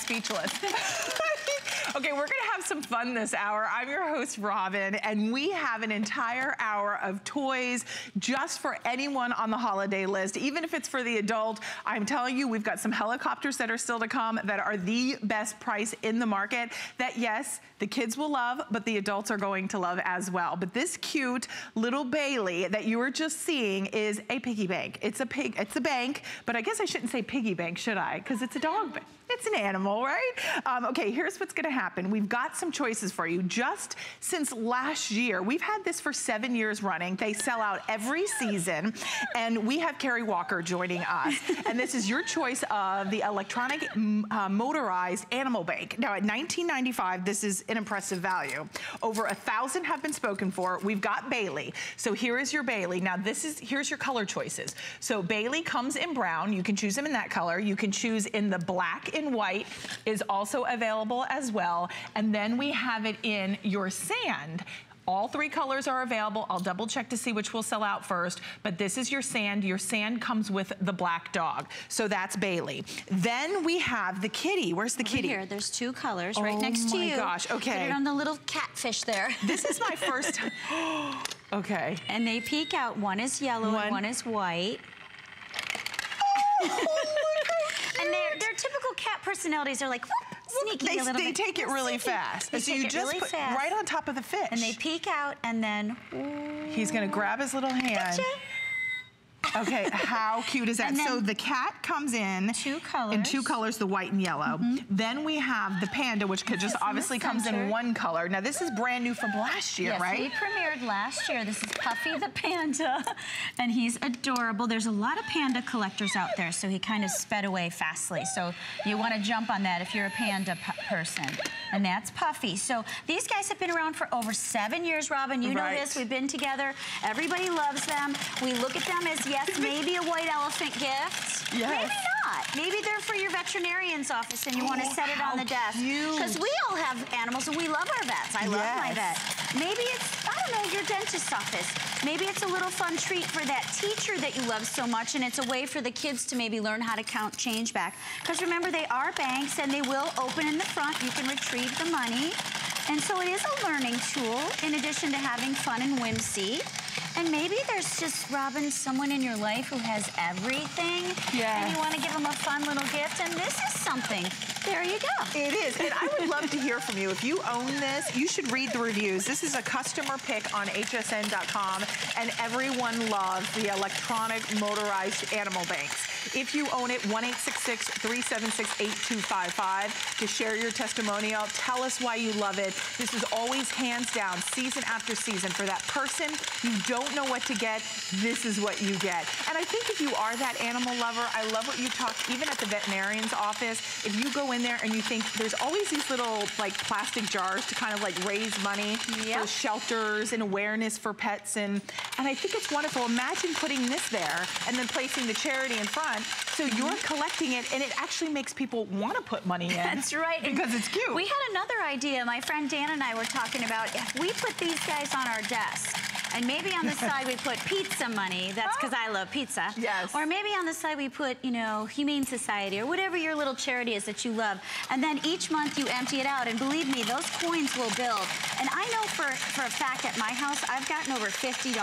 speechless. Okay, we're gonna have some fun this hour. I'm your host, Robin, and we have an entire hour of toys just for anyone on the holiday list, even if it's for the adult. I'm telling you, we've got some helicopters that are still to come that are the best price in the market that, yes, the kids will love, but the adults are going to love as well. But this cute little Bailey that you were just seeing is a piggy bank. It's a bank, but I guess I shouldn't say piggy bank, should I? Because it's a dog bank. It's an animal, right? Okay, here's what's gonna happen. We've got some choices for you. Just since last year, we've had this for 7 years running. They sell out every season, and we have Carrie Walker joining us. And this is your choice of the electronic motorized animal bank. Now at $19.95, this is an impressive value. Over 1,000 have been spoken for. We've got Bailey. So here is your Bailey. Now here's your color choices. So Bailey comes in brown. You can choose them in that color. You can choose in the black. In white is also available as well, and then we have it in your sand. All three colors are available. I'll double check to see which will sell out first, but this is your sand. Your sand comes with the black dog. So that's Bailey. Then we have the kitty. Where's the kitty? Here, there's two colors right next to you. Oh my gosh, okay. Put it on the little catfish there. This is my first time. Okay. And they peek out. One is yellow and one is white. And their typical cat personalities are like, whoop, sneaky a little bit. They take it really fast. So you just put right on top of the fish. And they peek out, and then he's gonna grab his little hand. Okay, how cute is that? So the cat comes in two colors, the white and yellow. Then we have the panda, which just obviously comes in one color. Now this is brand new from last year, right? Yes, we premiered last year. This is Puffy the panda, and he's adorable. There's a lot of panda collectors out there, so he kind of sped away fastly. So you want to jump on that if you're a panda person. And that's Puffy. So these guys have been around for over 7 years, Robin. You know this. We've been together. Everybody loves them. We look at them as, yes, maybe a white elephant gift. Yes. Maybe not. Maybe they're for your veterinarian's office and you want to set it on the desk. Because we all have animals and we love our vets. I love my vet. Maybe it's, I don't know, your dentist's office. Maybe it's a little fun treat for that teacher that you love so much, and it's a way for the kids to maybe learn how to count change back. Because remember, they are banks and they will open in the front. You can retrieve the money. And so it is a learning tool in addition to having fun and whimsy. And maybe there's just, Robin, someone in your life who has everything, and you want to give them a fun little gift, and this is something. There you go. It is, and I would love to hear from you. If you own this, you should read the reviews. This is a customer pick on hsn.com, and everyone loves the electronic motorized animal banks. If you own it, 1-866-376-8255 to share your testimonial. Tell us why you love it. This is always hands down, season after season. For that person, you don't know what to get, this is what you get. And I think if you are that animal lover, I love what you talked, even at the veterinarian's office, if you go in there and you think there's always these little like plastic jars to kind of like raise money for shelters and awareness for pets, and I think it's wonderful. Imagine putting this there and then placing the charity in front, so you're collecting it, and it actually makes people want to put money in. That's right. Because it's cute. We had another idea. My friend Dan and I were talking about if we put these guys on our desk, and maybe on the side we put pizza money. That's because I love pizza. Yes. Or maybe on the side we put, you know, Humane Society or whatever your little charity is that you love. And then each month you empty it out. And believe me, those coins will build. And I know for a fact at my house, I've gotten over $50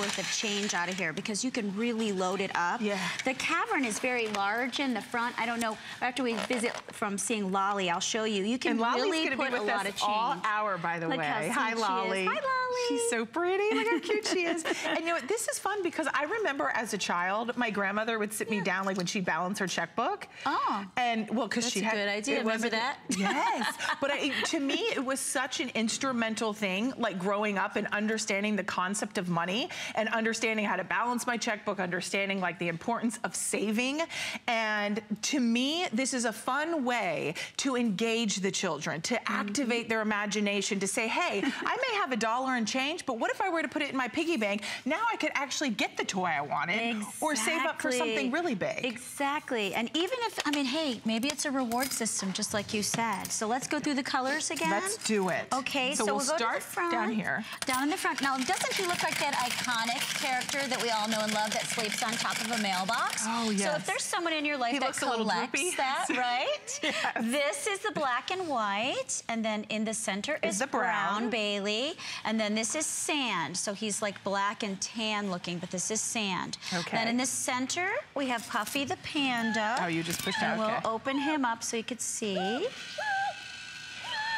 worth of change out of here because you can really load it up. Yeah. The cavern is very large in the front. I don't know. After we visit from seeing Lolly, I'll show you. You can really put a lot of change. And Lolly's going to be with us all hour, by the way. Hi, Lolly. Hi, Lolly. She's so pretty. Look how cute she is. And you know what? This is fun because I remember as a child, my grandmother would sit me down like when she balanced her checkbook. Oh. And well, because she had. That's a good idea. Remember that? Yes. But to me, it was such an instrumental thing, like growing up and understanding the concept of money and understanding how to balance my checkbook, understanding like the importance of saving. And to me, this is a fun way to engage the children, to activate their imagination, to say, hey, I may have $1 in and change, but what if I were to put it in my piggy bank? Now I could actually get the toy I wanted, or save up for something really big. Exactly. And even if, I mean, hey, maybe it's a reward system, just like you said. So let's go through the colors again. Let's do it. Okay, so we'll start to the front, down here. Down in the front. Now, doesn't he look like that iconic character that we all know and love that sleeps on top of a mailbox? Oh, yes. So if there's someone in your life that collects that, right? Yes. This is the black and white, and then in the center is the brown Bailey, and then this is sand. So he's like black and tan looking, but this is sand. Okay. Then in the center, we have Puffy the panda. Oh, you just pushed out, okay. We'll open him up so you could see.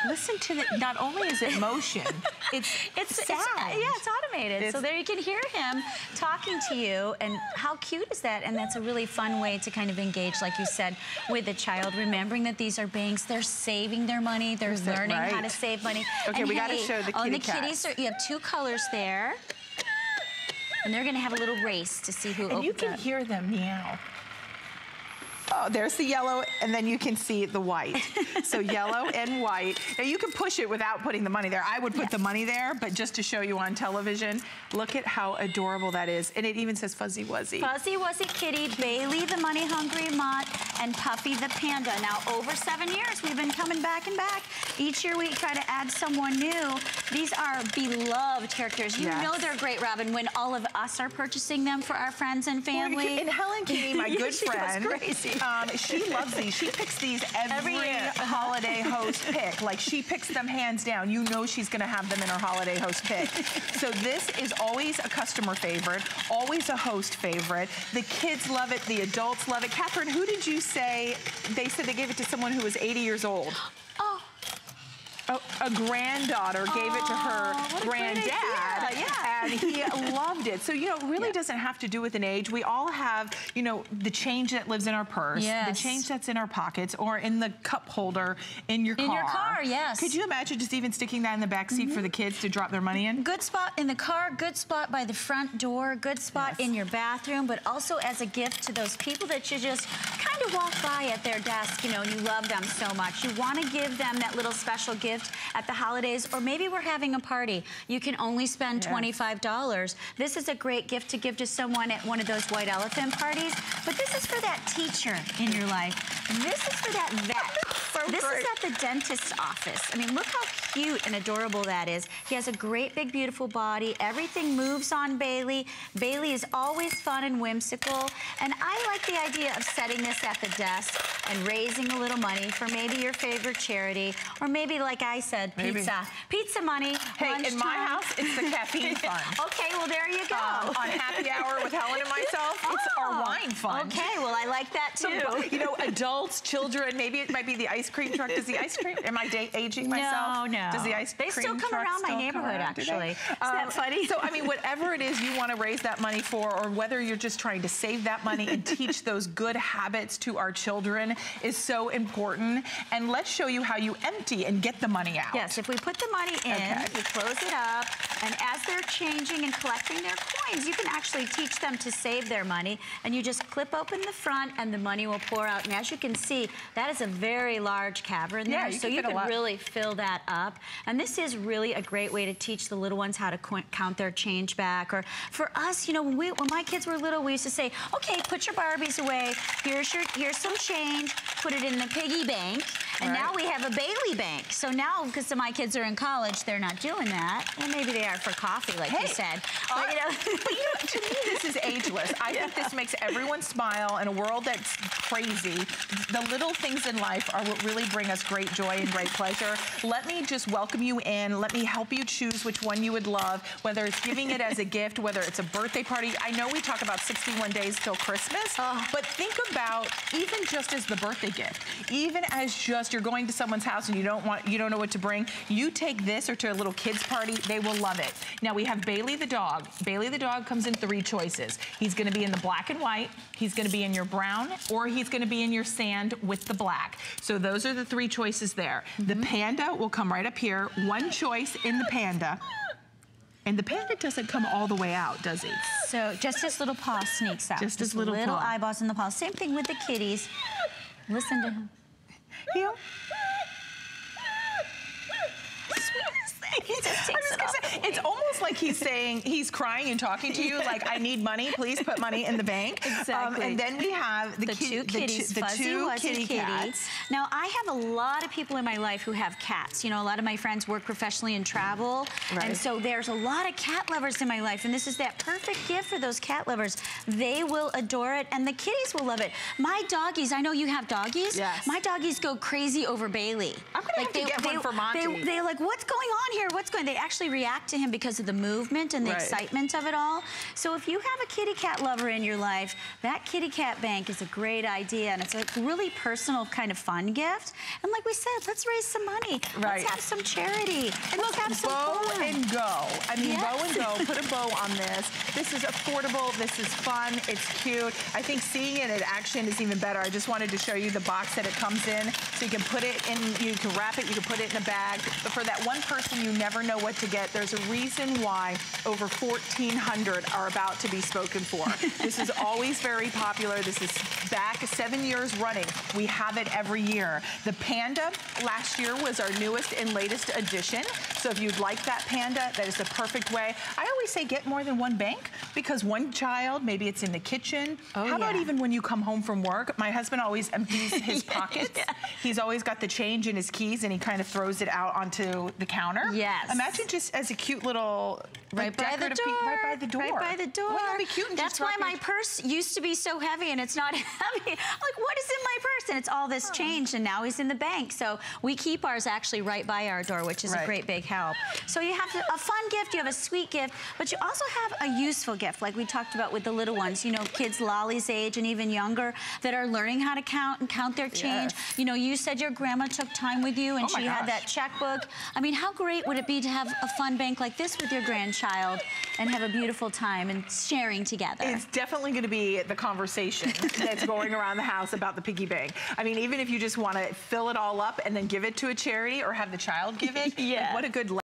Listen to the, not only is it motion, it's sound. Yeah, it's automated. So there you can hear him talking to you, and how cute is that? And that's a really fun way to kind of engage, like you said, with the child, remembering that these are banks, they're saving their money, they're learning how to save money. Okay, and we gotta show the kitty kitties, you have two colors there, and they're gonna have a little race to see who opens up. Hear them meow. Oh, there's the yellow, and then you can see the white. So yellow and white. Now you can push it without putting the money there. I would put the money there, but just to show you on television, look at how adorable that is. And it even says Fuzzy Wuzzy. Fuzzy Wuzzy Kitty, Bailey the Money Hungry Mutt, and Puffy the Panda. Now over 7 years, we've been coming back and back. Each year we try to add someone new. These are beloved characters. You know they're great, Robin, when all of us are purchasing them for our friends and family. Well, and Helen Kitty, my good friend, goes crazy. She loves these. She picks these every holiday host pick. Like, she picks them hands down. You know she's going to have them in her holiday host pick. So this is always a customer favorite, always a host favorite. The kids love it. The adults love it. Catherine, who did you say? They said they gave it to someone who was 80 years old. Oh. A granddaughter gave it to her granddad, and he loved it. So, you know, it really doesn't have to do with an age. We all have, you know, the change that lives in our purse, the change that's in our pockets, or in the cup holder in your car. In your car, yes. Could you imagine just even sticking that in the back seat for the kids to drop their money in? Good spot in the car, good spot by the front door, good spot in your bathroom, but also as a gift to those people that you just kind of walk by at their desk, you know, and you love them so much. You want to give them that little special gift at the holidays, or maybe we're having a party. You can only spend $25. This is a great gift to give to someone at one of those white elephant parties, but this is for that teacher in your life. This is for that vet. This is at the dentist's office. I mean, look how cute and adorable that is. He has a great big beautiful body. Everything moves on Bailey. Bailey is always fun and whimsical. And I like the idea of setting this at the desk and raising a little money for maybe your favorite charity, or maybe, like I said, pizza. Pizza money. Hey, in my house, it's the caffeine fund. Okay, well, there you go. On happy hour with Helen and myself, it's our wine fund. Okay, well, I like that too. So, you know, adults, children, maybe it might be the ice cream truck. Does the ice cream, am I aging myself? No, no. Does the ice cream truck still come around my neighborhood, actually. Is that funny? So, I mean, whatever it is you want to raise that money for, or whether you're just trying to save that money and teach those good habits to our children, is so important. And let's show you how you empty and get the money out. Yes, if we put the money in, we close it up, and as they're changing and collecting their coins, you can actually teach them to save their money, and you just clip open the front, and the money will pour out. And as you can see, that is a very large cavern there, so you can really fill that up. And this is really a great way to teach the little ones how to count their change back. Or for us, you know, when my kids were little, we used to say, okay, put your Barbies away, here's some change, put it in the piggy bank, and now we have a Bailey bank. So now, because my kids are in college, they're not doing that. Well, maybe they are for coffee, like you said. But, you know, but, you know, to me, this is ageless. I think this makes everyone smile in a world that's crazy. The little things in life are what really bring us great joy and great pleasure. Let me just welcome you in. Let me help you choose which one you would love, whether it's giving it as a gift, whether it's a birthday party. I know we talk about 61 days till Christmas, but think about even just as the birthday gift, even as just you're going to someone's house and you don't know what to bring. You take this or to a little kid's party, they will love it. Now we have Bailey the dog. Bailey the dog comes in three choices. He's gonna be in the black and white, he's gonna be in your brown, or he's gonna be in your sand with the black. So those are the three choices there. The panda will come right up here. One choice in the panda. And the panda doesn't come all the way out, does he? So just his little paw sneaks out. Just his little paw. Little eyeballs in the paw. Same thing with the kitties. Listen to him. Here. Sweet. He just takes it off. It's almost he's saying, he's crying and talking to you like, I need money, please put money in the bank. Exactly. And then we have the two kitty cats. Now, I have a lot of people in my life who have cats. You know, a lot of my friends work professionally and travel. Right. And so there's a lot of cat lovers in my life. And this is that perfect gift for those cat lovers. They will adore it and the kitties will love it. My doggies, I know you have doggies. Yes. My doggies go crazy over Bailey. I'm gonna like have to get one for Monty. They're like, what's going on here? What's going on? They actually react to him because of the movement and the excitement of it all. So if you have a kitty cat lover in your life, that kitty cat bank is a great idea. And it's a really personal kind of fun gift. And like we said, let's raise some money. Right. Let's have some charity. And let's have some fun. And go. I mean, bow and go. Put a bow on this. This is affordable. This is fun. It's cute. I think seeing it in action is even better. I just wanted to show you the box that it comes in. So you can put it in, you can wrap it, you can put it in a bag. But for that one person, you never know what to get. There's a reason why over 1,400 are about to be spoken for. This is always very popular. This is back 7 years running. We have it every year. The panda last year was our newest and latest addition. So if you'd like that panda, that is the perfect way. I always say get more than one bank because one child, maybe it's in the kitchen. Oh, how about even when you come home from work? My husband always empties his pockets. He's always got the change in his keys and he kind of throws it out onto the counter. Yes. Imagine just as a cute little right by the door. Well, that'd be cute. And that's why my purse used to be so heavy and it's not heavy. Like, what is in my purse? And it's all this change and now he's in the bank. So we keep ours actually right by our door, which is a great big help. So you have a fun gift, you have a sweet gift, but you also have a useful gift like we talked about with the little ones, you know, kids Lolly's age and even younger that are learning how to count and count their change. Yes. You know, you said your grandma took time with you and she had that checkbook. I mean, how great would it be to have a fun bank like this with your grandchild and have a beautiful time and sharing together? It's definitely going to be the conversation that's going around the house about the piggy bank. I mean, even if you just want to fill it all up and then give it to a charity or have the child give it, like, what a good